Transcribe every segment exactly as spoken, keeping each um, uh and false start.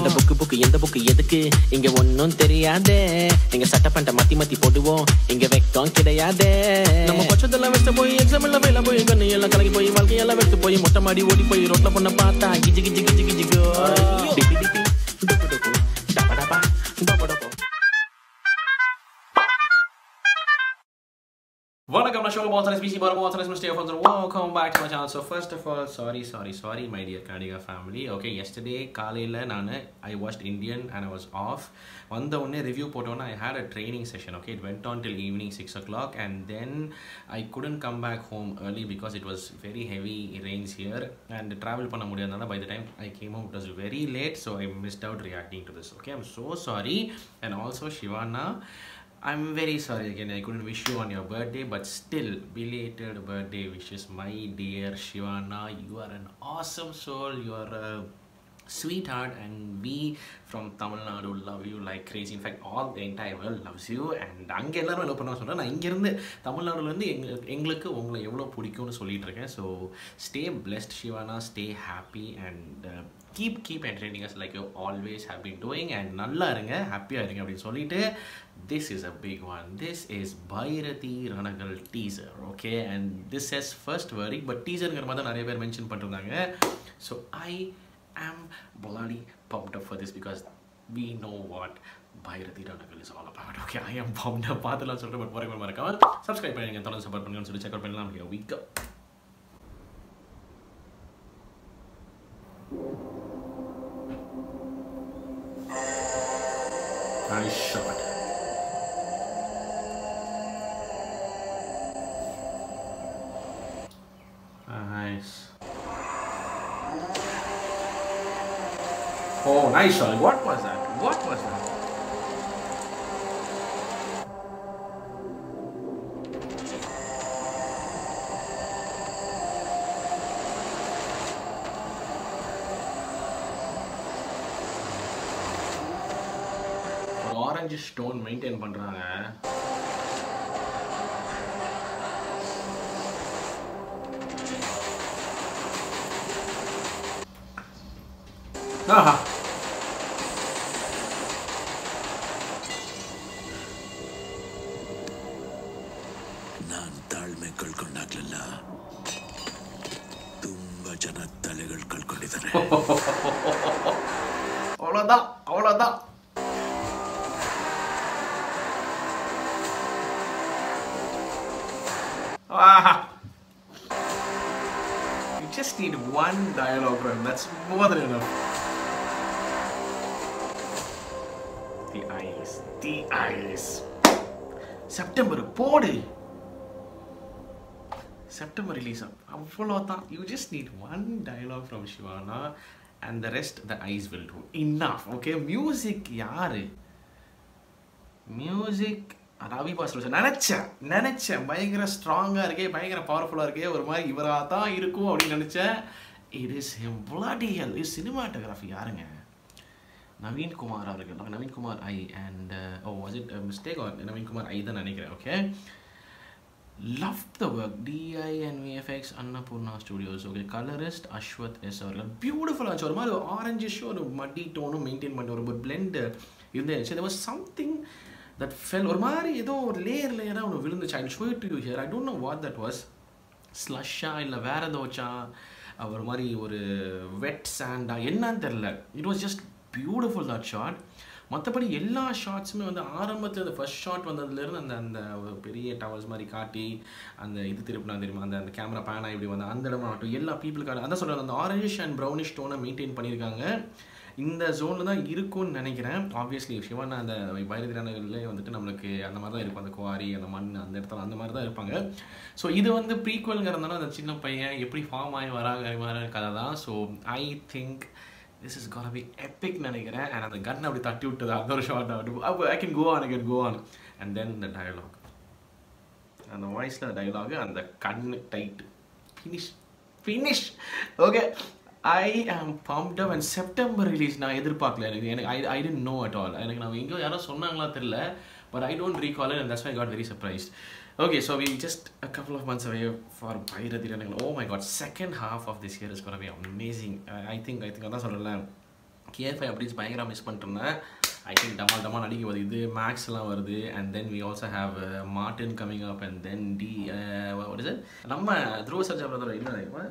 அந்த book book எந்த book எதுக்கு இங்க ஒண்ணும் தெரியாதே நீங்க சட்ட பண்ட மத்தி மத்தி போடுவோம் இங்க வெக்கம் கிடையாதே நம்ம பச்சதெல்லாம் வெச்ச போய் எக்ஸாம் எல்லாம் மேல போய் கண்ணு எல்லாம் கலங்கி போய் வாழ்க்கை எல்லாம் வெச்சு போய் மொட்டை மாடி ஓடி போய் ரோட்ல பொண்ண பார்த்தா கிஜி கிஜி கிஜி கிஜி கோ டிபி டிபி டப டப டப டப டப டப Welcome to the show, welcome back to my channel. So first of all, sorry, sorry, sorry, my dear Kandiga family. Okay, yesterday, I watched Indian and I was off. On the review, I had a training session. Okay, it went on till evening six o'clock and then I couldn't come back home early because it was very heavy rains here and travel by the time I came home, it was very late. So I missed out reacting to this. Okay, I'm so sorry. And also Shivana, I'm very sorry again, I couldn't wish you on your birthday, but still, belated birthday wishes, my dear Shivana. You are an awesome soul, you are a sweetheart, and we from Tamil Nadu love you like crazy. In fact, all the entire world loves you, and Tamil Nadu, so stay blessed, Shivana, stay happy, and uh, keep keep entertaining us like you always have been doing, and nalla irunga happy ah irunga appdi solite. This is a big one. This is Bhairathi Ranagal teaser, okay, and this says first verdict, but teaser ngra matha nariya per mention panranga. So I am bloody pumped up for this because we know what Bhairathi Ranagal is all about. Okay, I am pumped up paathala solra, but porenga marakava subscribe pannunga thala support pannunga solli check out pannalam. Here we go. Nice shot. Nice. Oh, nice shot. What was that? What was that? Orange stone maintain பண்றாங்க. ஆஹா. நான் தாழ்மை கல்கொண்டாகல. ತುಂಬಾ ಜನ ತಲೆಗಳು ಕಲ್ಕೊಂಡಿದ್ದಾರೆ. ಅವಳದ ಅವಳದ Ah. You just need one dialogue run, that's more than enough. The eyes, the eyes. September, Podi. September release. You just need one dialogue from Shivana and the rest the eyes will do. Enough, okay? Music, yaar. Music. Ravi Pastor said, Nanacha, Nanacha, Bigra stronger, Bigra powerful, or my Ivarata, Irku, Nanacha. It is him, bloody hell, is cinematography. Naveen Kumar, Naveen Kumar, I, and uh, oh, was it a mistake or Naveen Kumar, I, the Nanigra, okay? Loved the work, D I and V F X, Annapurna Studios, okay? Colorist, Ashwath S R, beautiful, orange show, muddy tone, maintained, but blend. There was something that fell or mari edo or layer layer ah one viluntha. I'll show it to you here. I don't know what that was, slush ah illa vera docha or mari or wet sand ah enna therilla. It was just beautiful, that shot. மத்தபடி எல்லா ஷாட்ஸுமே வந்து ஆரம்பத்துல அந்த first shot வந்ததுல இருந்து அந்த அந்த பெரிய டவர்ஸ் மாதிரி காட்டி அந்த இது திருப்பினா தெரியுமா அந்த அந்த கேமரா பேன் ஆகி இப்படி வந்து அந்த இடம் ஆகட்டும் எல்லா பீப்புளுக்கான அதான் சொல்கிறேன் அந்த ஆரஞ்சிஷ் அண்ட் ப்ரௌனிஷ் டோனை மெயின்டைன் பண்ணியிருக்காங்க. இந்த ஜோனில் தான் இருக்கும்னு நினைக்கிறேன். ஆப்வியஸ்லி சிவனா அந்த பைரதி ரனகல்லே வந்துட்டு நம்மளுக்கு அந்த மாதிரி தான் இருக்கும், அந்த குவாரி அந்த மண் அந்த இடத்துல அந்த மாதிரி தான் இருப்பாங்க. ஸோ இது வந்து ப்ரீக்வல்ங்கிறதுனால அந்த சின்ன பையன் எப்படி ஃபார்ம் ஆகி வராங்க மாதிரி கதை தான். So I think this is gonna be epic nanigren, and the gun avadi tatti vittathu adha shot avadu. I can go on, I can go on, and then the dialogue and the voice la dialogue and the gun tight finish finish. Okay, I am pumped up, and September release na edirpaakla enak. I didn't know at all, enak na enga yara sonnangala therilla, but I don't recall it, and that's why I got very surprised. Okay, so we're just a couple of months away for Bhairathi Ranagal. Oh my god, second half of this year is gonna be amazing. I think I think that's all. K five miss I think Dama Max and then we also have uh, Martin coming up and then D uh, what is it? Namma Dhruva Sarja brother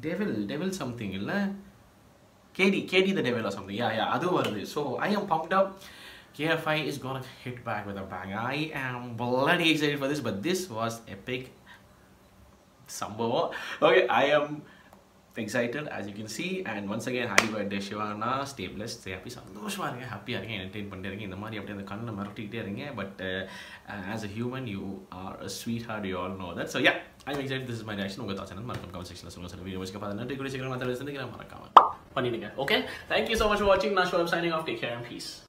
Devil Devil something K D K D the Devil or something. Yeah yeah Adu. So I am pumped up. K F I is gonna hit back with a bang. I am bloody excited for this, but this was epic. Sambhava. Okay, I am excited as you can see, and once again, happy birthday Shivana. Stay blessed, stay happy, happy, entertain, but uh, as a human, you are a sweetheart, you all know that. So yeah, I'm excited. This is my reaction. Uga thoughts and comment section. Okay, thank you so much for watching. Nashwam signing off. Take care and peace.